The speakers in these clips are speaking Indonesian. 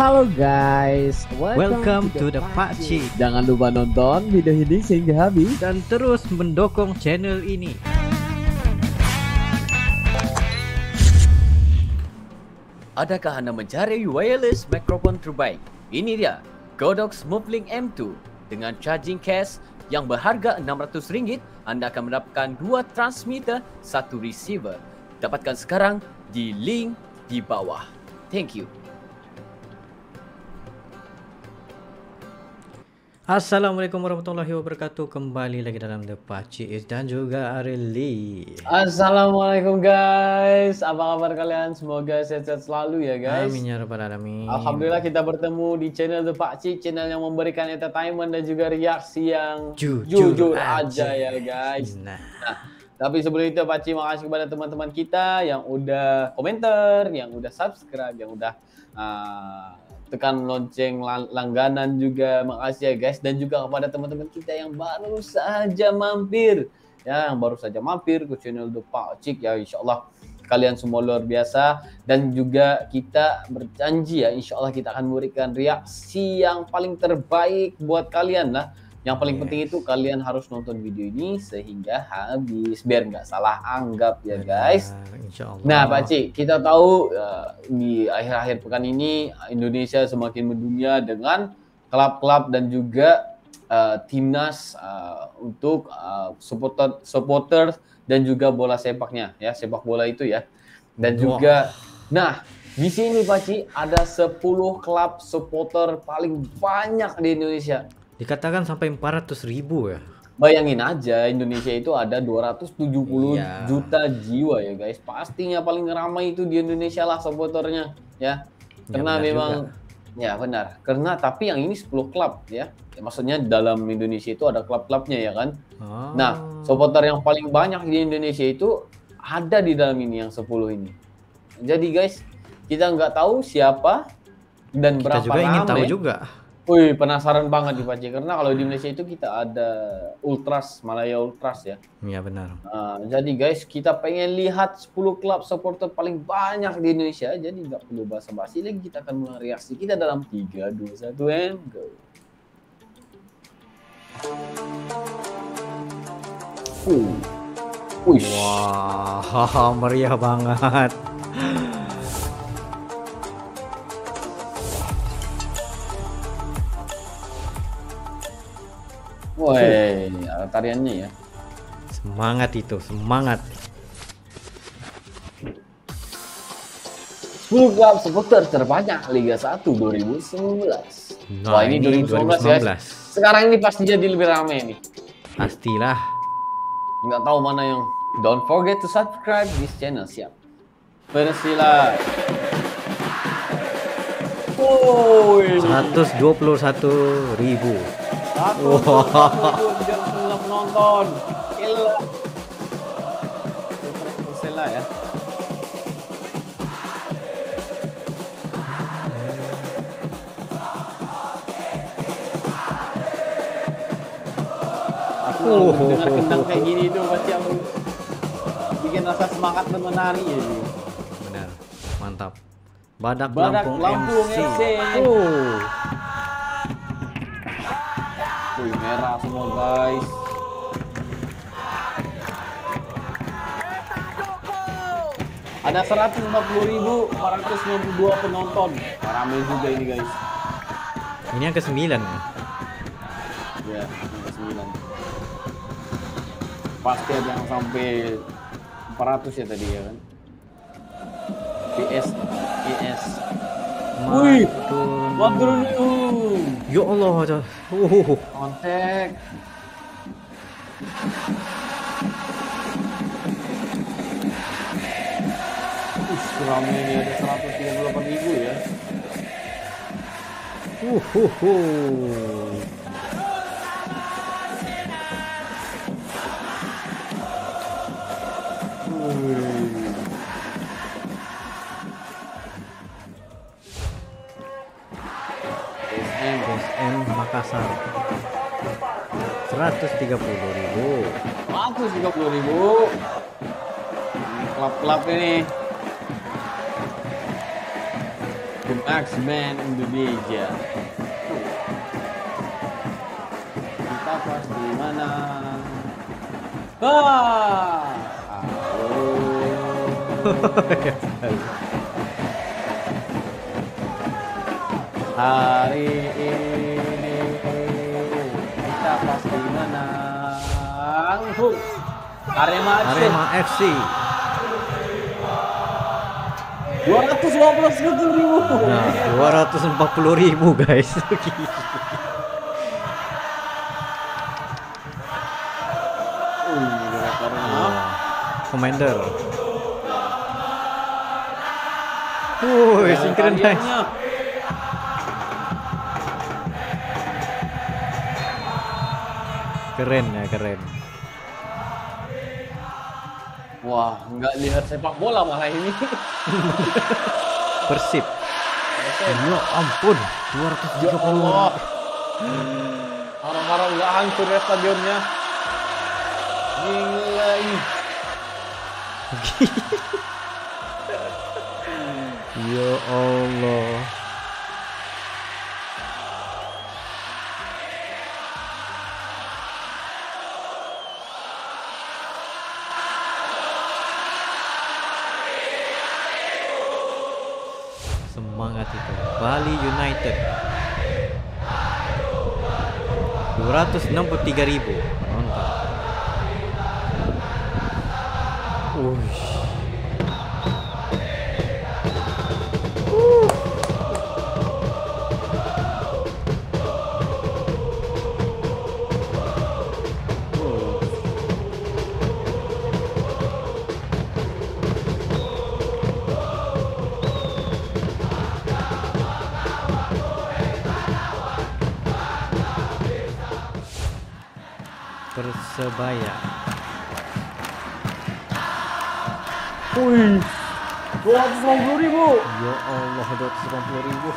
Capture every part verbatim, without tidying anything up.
Halo guys, welcome, welcome to the Pakcik. Jangan lupa nonton video ini sehingga habis dan terus mendukung channel ini. Adakah Anda mencari wireless microphone terbaik? Ini dia, Godox MoveLink M two. Dengan charging case yang berharga enam ratus ringgit, Anda akan mendapatkan dua transmitter, satu receiver. Dapatkan sekarang di link di bawah. Thank you. Assalamualaikum warahmatullahi wabarakatuh. Kembali lagi dalam The Pakcik dan juga Arie Lee. Assalamualaikum guys. Apa kabar kalian? Semoga sehat-sehat selalu ya guys. Amin ya rabbal alamin. Alhamdulillah kita bertemu di channel The Pakcik, channel yang memberikan entertainment dan juga reaksi yang jujur, jujur aja, aja ya guys. Nah, nah. Tapi sebelum itu Pakcik makasih kepada teman-teman kita yang udah komentar, yang udah subscribe, yang udah uh, tekan lonceng langganan juga. Makasih ya guys. Dan juga kepada teman-teman kita yang baru saja mampir. Ya, yang baru saja mampir ke channel The Pakcik ya, insya Allah kalian semua luar biasa. Dan juga kita berjanji ya, insya Allah kita akan memberikan reaksi yang paling terbaik buat kalian lah. Yang paling yes. penting itu kalian harus nonton video ini sehingga habis biar nggak salah anggap ya guys. Insyaallah. Nah Pakcik, kita tahu uh, di akhir-akhir pekan ini Indonesia semakin mendunia dengan klub-klub dan juga uh, timnas uh, untuk uh, supporter, supporter dan juga bola sepaknya ya, sepak bola itu ya. Dan wow. juga, nah di sini Pakcik ada sepuluh klub supporter paling banyak di Indonesia. Dikatakan sampai empat ratus ribu ya. Bayangin aja Indonesia itu ada dua ratus tujuh puluh iya. juta jiwa ya guys. Pastinya paling ramai itu di Indonesia lah supporternya ya. Karena ya, memang juga. ya benar. Karena tapi yang ini sepuluh klub ya. ya. Maksudnya dalam Indonesia itu ada klub-klubnya ya kan. Oh. Nah, supporter yang paling banyak di Indonesia itu ada di dalam ini yang sepuluh ini. Jadi guys, kita nggak tahu siapa dan kita berapa juga ingin tahu juga. Wih, penasaran banget nih Pakcik, karena kalau di Malaysia itu kita ada Ultras, Malaya Ultras ya. Iya benar. Uh, jadi guys, kita pengen lihat sepuluh klub supporter paling banyak di Indonesia. Jadi nggak perlu basa-basi lagi, kita akan mereaksi kita dalam tiga, dua, satu, and go. Uh. Wah, meriah banget. Woi, tariannya ya. Semangat itu, semangat. sepuluh klub supporter terbanyak Liga satu dua ribu sembilan belas. Nah, wah, ini, ini dua ribu sembilan belas, dua ribu sembilan belas guys. Sekarang ini pasti jadi lebih ramai nih. Pastilah. Nggak tahu mana yang. Don't forget to subscribe this channel, siap. Persila. Oh, seratus dua puluh satu ribu. Aku wow. belum nonton. Gila. ya. Aku oh. dengar kendang kayak gini tuh pasti aku bikin rasa semangat dan menari ya. Benar. Mantap. Badak, Badak Lampung, Lampung M C. Merah semua guys. Ada seratus empat puluh ribu empat ratus sembilan puluh dua penonton. Rame juga ini guys. Ini yang ke sembilan. Ya, yang ke sembilan. Pasti ada yang sampai empat ratus ya tadi ya kan. P S, P S. Wih, Madrun. Ya Allah aja. Oh, kontak. Kurang ini ada seratus tiga puluh delapan ribu ya. Uh, uh, uh. Makassar seratus tiga puluh ribu, seratus tiga puluh ribu. Klub-klub ini. The Maxman Indonesia. Kita pas di mana? Ah! Hari ini kita pasti menang. Arema F C. Arema F C. dua ratus dua puluh ribu. Nah, dua ratus empat puluh ribu guys. uh, Commander. Wuh, sinkronis. Keren ya, keren. Wah, nggak lihat sepak bola malah ini. Persib. Ya ampun, dua ratus tujuh puluh. Orang-orang nggak hancur ya stadionnya. Gila ini. Ya Allah. Semangat itu. Bali United. dua ratus enam puluh tiga ribu penonton. Uish. Persebaya. Wih, dua ratus lima puluh ribu. Ya Allah, dua ratus lima puluh ribu.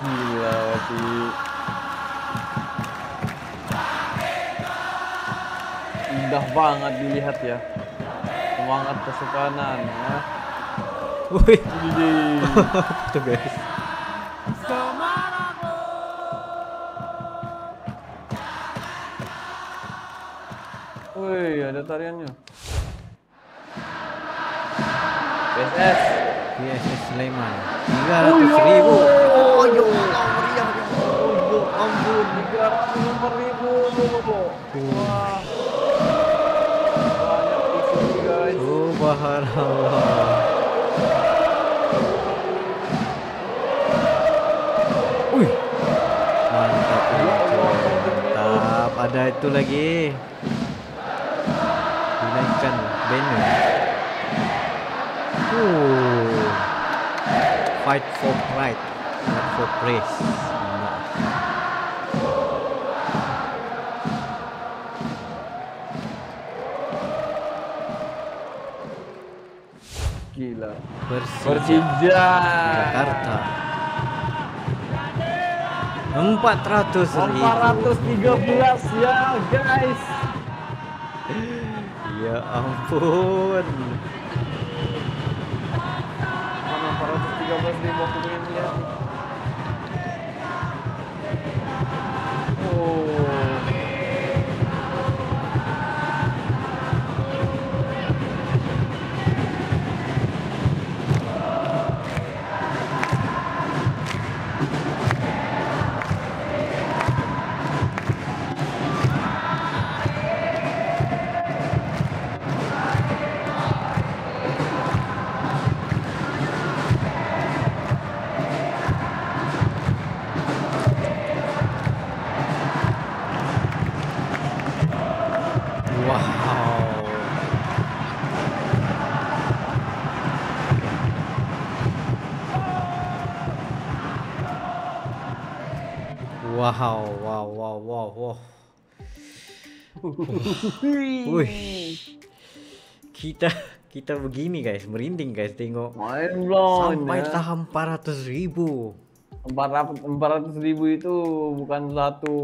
Gila sih. Indah banget dilihat ya. Semangat kesukanan ya. Wih, itu guys. Wih, ada tariannya. P S S, P S S Sleman, tiga ratus ribu. Oh yo, ampun, tiga ratus ribu. Wah, banyak isi guys. Subhanallah. Wih, mantap, mantap. Ada itu lagi. Dinaikkan banner. Uh. Fight for pride, not for praise. Gila. Persija Jakarta. empat ratus tiga belas ya guys. Ya ampun. Mana empat ratus tiga belas ribu pemainnya? Oh. Wow, wow, wow, wow, wow. Wih, kita kita begini guys, merinding guys, tengok. Sampai saham empat ratus ribu. empat ratus ribu itu bukan satu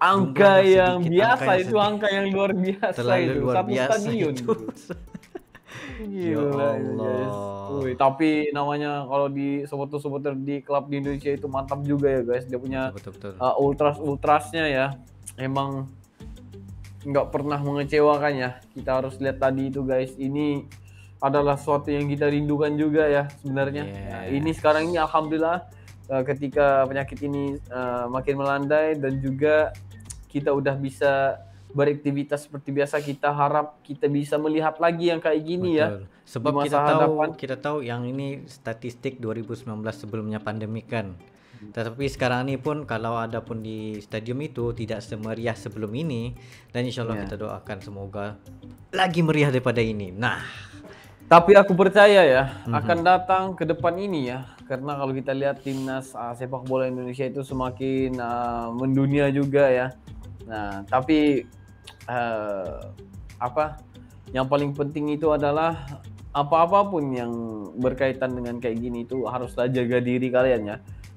angka yang biasa, itu angka yang luar biasa itu. Satu stadion. Gila, guys. Uy, tapi namanya kalau di supporter-supporter di klub di Indonesia itu mantap juga ya guys. Dia punya uh, ultras-ultrasnya ya. Emang nggak pernah mengecewakan ya. Kita harus lihat tadi itu guys. Ini adalah suatu yang kita rindukan juga ya sebenarnya. Yes. Nah, ini sekarang ini alhamdulillah uh, ketika penyakit ini uh, makin melandai dan juga kita udah bisa beraktivitas seperti biasa, kita harap kita bisa melihat lagi yang kayak gini. Betul. Ya. Sebab kita tahu hadapan. kita tahu yang ini statistik dua ribu sembilan belas sebelumnya pandemi kan. Hmm. Tetapi sekarang ini pun kalau ada pun di stadium itu tidak semeriah sebelum ini, dan insya Allah ya, kita doakan semoga lagi meriah daripada ini. Nah, tapi aku percaya ya mm-hmm. akan datang ke depan ini ya, karena kalau kita lihat timnas uh, sepak bola Indonesia itu semakin uh, mendunia juga ya. Nah, tapi uh, apa yang paling penting itu adalah apa-apapun yang berkaitan dengan kayak gini itu haruslah jaga diri kalian ya,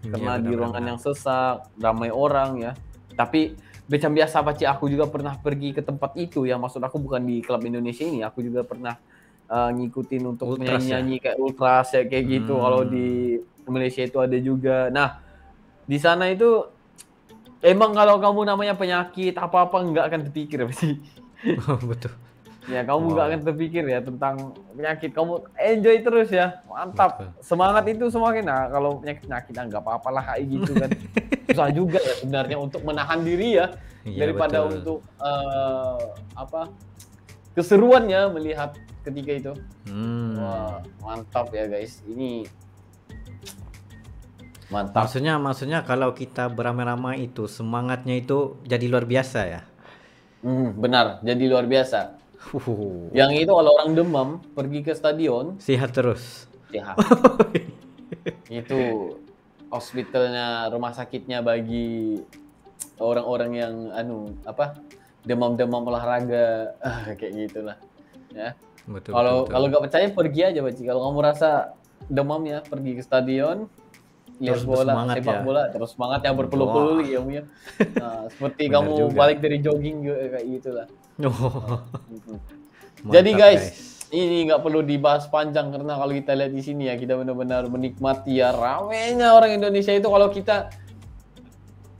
karena ya, di ruangan yang sesak ramai orang ya. Tapi macam biasa Paci, aku juga pernah pergi ke tempat itu ya, maksud aku bukan di klub Indonesia ini, aku juga pernah uh, ngikutin untuk nyanyi-nyanyi ya? Kayak ultras ya kayak hmm. gitu. Kalau di Malaysia itu ada juga. Nah, di sana itu emang kalau kamu namanya penyakit apa-apa nggak akan terpikir pasti. Betul. Ya, kamu nggak wow. akan terpikir ya tentang penyakit. Kamu enjoy terus ya. Mantap. Betul. Semangat itu semakin. Nah, kalau penyakit-penyakit nggak apa-apalah kayak gitu kan. Susah juga ya sebenarnya untuk menahan diri ya, ya daripada betul. untuk uh, apa? keseruannya melihat ketika itu. Hmm. Wah, mantap ya guys. Ini mantap. Maksudnya, maksudnya kalau kita beramai-ramai itu semangatnya itu jadi luar biasa ya. Hmm, benar, jadi luar biasa. Uhuh. Yang itu kalau orang demam pergi ke stadion sehat terus. Sehat. Itu hospitalnya, rumah sakitnya bagi orang-orang yang anu apa demam-demam olahraga kayak gitulah. Ya. Betul. Kalau kalau nggak percaya pergi aja Baci. Kalau kamu rasa demam ya pergi ke stadion. Lihat bola, sepak ya. bola, terus semangat yang berpeluh-peluh ya, punya. Nah, seperti kamu juga. balik dari jogging kayak gitulah. Oh. Jadi mantap, guys, guys, ini nggak perlu dibahas panjang karena kalau kita lihat di sini ya, kita benar-benar menikmati ya ramenya orang Indonesia itu. Kalau kita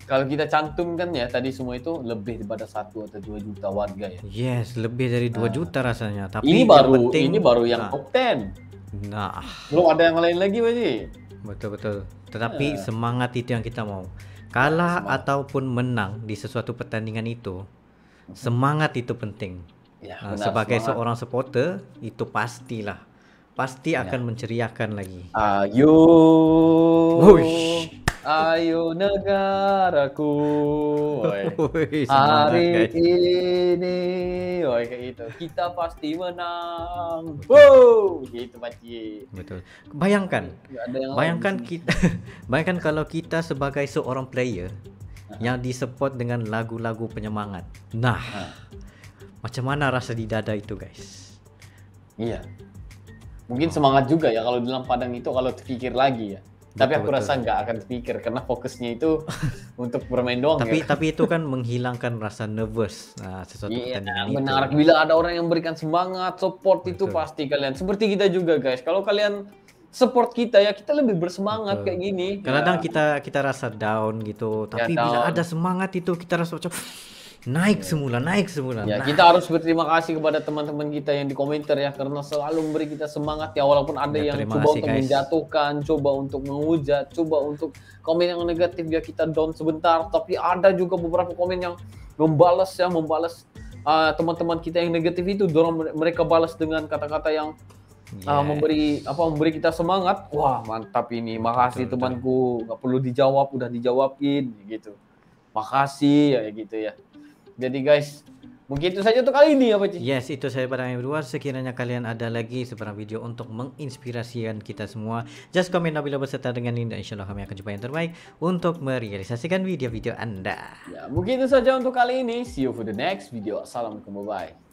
kalau kita cantumkan ya tadi semua itu lebih daripada satu atau dua juta warga ya. Yes, lebih dari dua nah. juta rasanya. Tapi ini baru penting, ini baru yang nah. top sepuluh. Nah, belum ada yang lain lagi Baji. Betul-betul. Tetapi ya. semangat itu yang kita mau. Kalah semangat. ataupun menang di sesuatu pertandingan itu, semangat itu penting. Ya, benar, sebagai semangat. seorang supporter itu pastilah, pasti ya. akan menceriakan lagi. Ayo, Uish. ayo negaraku, Uish, hari guys. ini, woy, kayak gitu. Kita pasti menang. Betul. Wow, gitu Pakcik. Betul. Bayangkan, bayangkan kita, bayangkan kalau kita sebagai seorang player yang disupport dengan lagu-lagu penyemangat. Nah, nah, macam mana rasa di dada itu, guys? Iya. Mungkin oh. semangat juga ya kalau dalam padang itu kalau terpikir lagi ya. Betul, tapi aku betul. rasa nggak akan terpikir karena fokusnya itu untuk bermain doang. Tapi ya. tapi itu kan menghilangkan rasa nervous. Nah, sesuatu iya, pertandingan benar. itu. Bila ada orang yang memberikan semangat, support betul. itu pasti kalian. Seperti kita juga, guys. Kalau kalian support kita ya, kita lebih bersemangat Betul. kayak gini. Kadang-kadang ya. kita kita rasa down gitu, tapi ya, bila down. ada semangat itu kita rasa macam naik semula, naik semula. Ya, naik. Kita harus berterima kasih kepada teman-teman kita yang di komentar ya, karena selalu memberi kita semangat ya, walaupun ada ya, yang coba kasih, untuk guys. menjatuhkan, coba untuk menghujat, coba untuk komen yang negatif ya, kita down sebentar, tapi ada juga beberapa komen yang membalas ya, membalas teman-teman uh, kita yang negatif itu, dorong mereka balas dengan kata-kata yang Yes. Uh, memberi apa memberi kita semangat. Wah, mantap ini. Makasih betul, temanku. Nggak perlu dijawab, udah dijawabin gitu. Makasih ya gitu ya. Jadi guys, mungkin itu saja untuk kali ini ya, Pakcik. Yes, itu saya pada yang berdua. Sekiranya kalian ada lagi sebarang video untuk menginspirasikan kita semua, just comment apabila berserta dengan link, dan insyaallah kami akan jumpa yang terbaik untuk merealisasikan video-video Anda. Ya, mungkin itu saja untuk kali ini. See you for the next video. Assalamualaikum, bye-bye.